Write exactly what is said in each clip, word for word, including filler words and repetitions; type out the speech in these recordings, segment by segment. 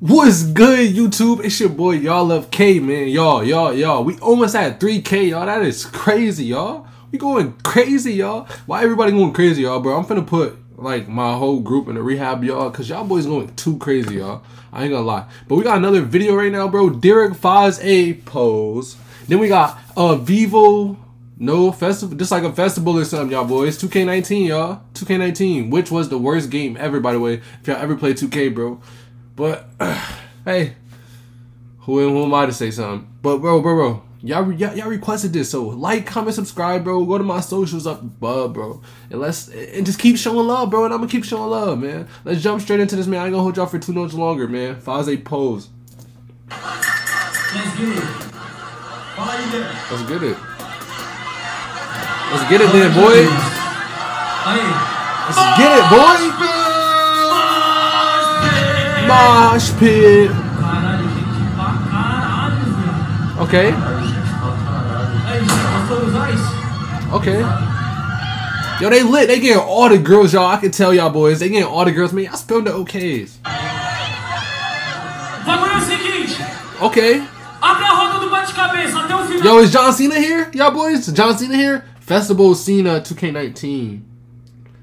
What's good, YouTube? It's your boy, Y'all Love K, man. Y'all, y'all, y'all. We almost at three K, y'all. That is crazy, y'all. We going crazy, y'all. Why everybody going crazy, y'all, bro? I'm finna put, like, my whole group in the rehab, y'all, because y'all boys going too crazy, y'all. I ain't gonna lie. But we got another video right now, bro. Derek Faz A Pose. Then we got uh, Vivo... No festival, just like a festival or something, y'all boys. two K nineteen, y'all. two K nineteen, which was the worst game ever, by the way. If y'all ever played two K, bro. But uh, hey, who, who am I to say something? But bro, bro, bro, y'all, y'all requested this, so like, comment, subscribe, bro. Go to my socials up above, bro, and let's and just keep showing love, bro. And I'm gonna keep showing love, man. Let's jump straight into this, man. I ain't gonna hold y'all for two notes longer, man. Faz A Pose. Let's get it. Let's get it. Let's get it then, boy. Let's get it, boy. Mosh pit. Okay. Okay. Yo, they lit. They getting all the girls, y'all. I can tell y'all, boys. They getting all the girls. Man, y'all spelled the okays. Okay. Yo, is John Cena here? Y'all boys? John Cena here? Festival Cena two K nineteen.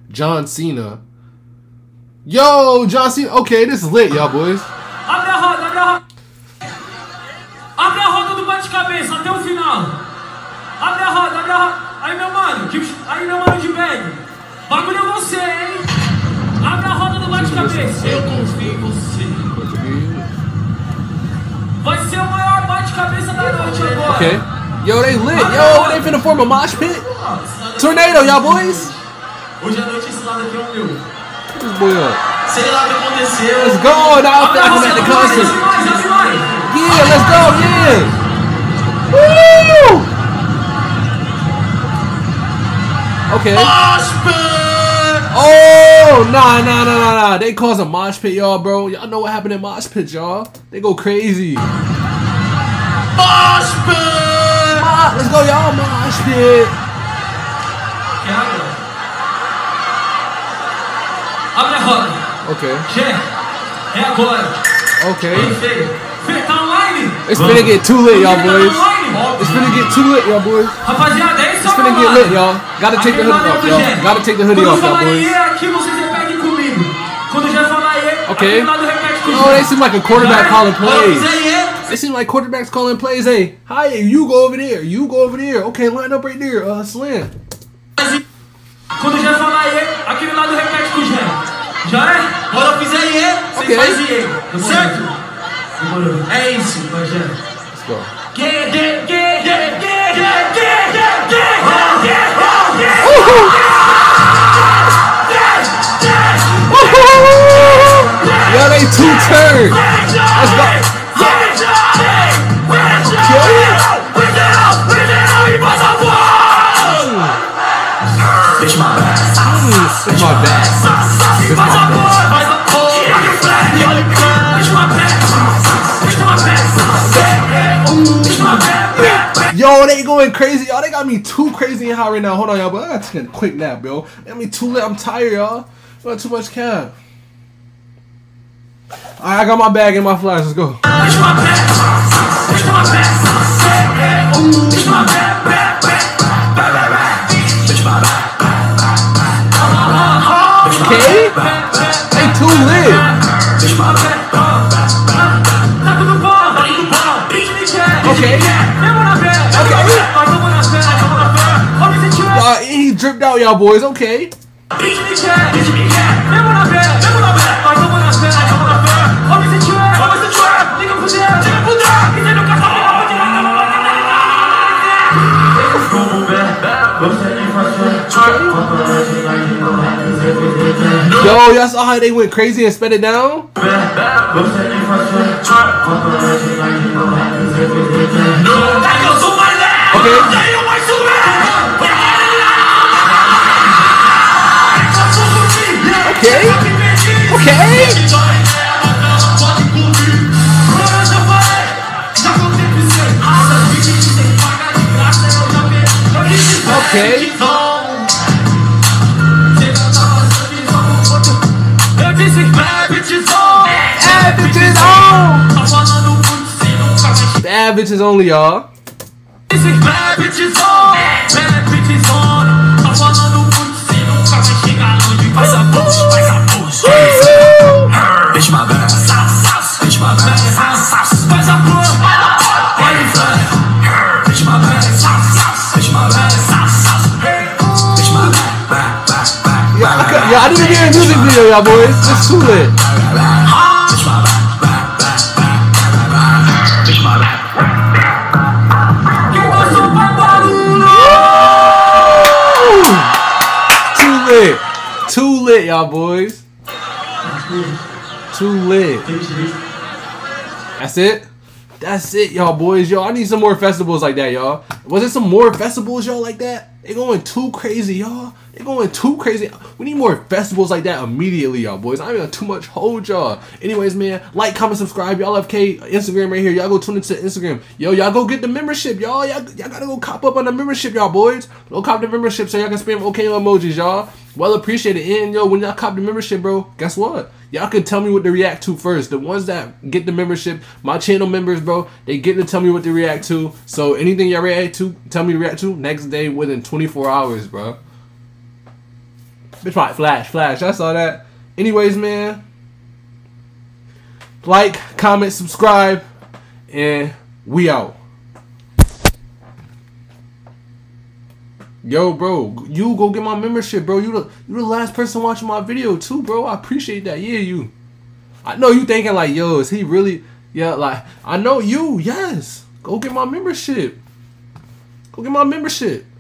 John Cena. Yo, John Cena. Okay, this is lit, y'all boys. Okay. Yo, they lit. Yo, they finna form a mosh pit. Tornado, y'all boys. Get this boy up. Let's go. Now I'm at the concert. Yeah, let's go. Yeah. Woo! Okay. Oh, nah, nah, nah, nah, nah. They cause a mosh pit, y'all, bro. Y'all know what happened in mosh pit, y'all. They go crazy. Mosh pit! Ma Let's go, y'all. Mosh pit. Okay. Okay. It's gonna get too lit, y'all boys. It's gonna get too lit, y'all boys. It's gonna get lit, y'all. Gotta take the hoodie off, y'all. Gotta take the hoodie off, y'all boys. Okay. Oh, they seem like a quarterback calling plays. It seems like quarterbacks calling plays. Hey, hi, you go over there. You go over there. Okay, line up right there. Uh, slam. Okay. Let's go. Yo, they two turns. Let's go. It's my back. It's my back. Yo, they going crazy, y'all. They got me too crazy and hot right now. Hold on, y'all, but I gotta take a quick nap, yo. They got me too lit. I'm tired, y'all. Not too much cab. Alright, I got my bag and my flash. Let's go. Okay? They too lit. Okay. Okay. Uh, he dripped out, y'all boys. Okay. Yo, y'all saw how they went crazy and sped it down? Okay. Okay. Okay. Okay. Okay. Bitches on, bitches bitches on. Bad bitches only, y'all. Bad bitches on. Bad bitches on. I want a new one. Such a thing I know you. As a boss, as a boss. Bitch my bad. Bitch my bad. As a boss, bitch my bad. Bitch my bad. Bitch my bad. Bitch my bad. Yeah, I didn't hear a music video, y'all boys. It's too lit. Too lit, y'all boys. Too lit. That's it. That's it, y'all boys. Yo, I need some more festivals like that, y'all. Was it some more festivals, y'all, like that? They going too crazy, y'all. They going too crazy. We need more festivals like that immediately, y'all boys. I ain't gonna too much hold y'all. Anyways, man, like, comment, subscribe. Y'all Love K Instagram right here. Y'all go tune into Instagram. Yo, y'all go get the membership, y'all. Y'all gotta go cop up on the membership, y'all boys. Go cop the membership so y'all can spam okay emojis, y'all. Well appreciated. And yo, when y'all cop the membership, bro, guess what? Y'all can tell me what to react to first. The ones that get the membership, my channel members, bro, they get to tell me what to react to. So anything y'all react to, tell me to react to next day within twenty-four hours, bro. Bitch, my flash, flash. I saw that. Anyways, man, like, comment, subscribe, and we out. Yo, bro, you go get my membership, bro. You the you the last person watching my video too, bro. I appreciate that. Yeah, you. I know you thinking like, yo, is he really? Yeah, like I know you. Yes, go get my membership. Go get my membership.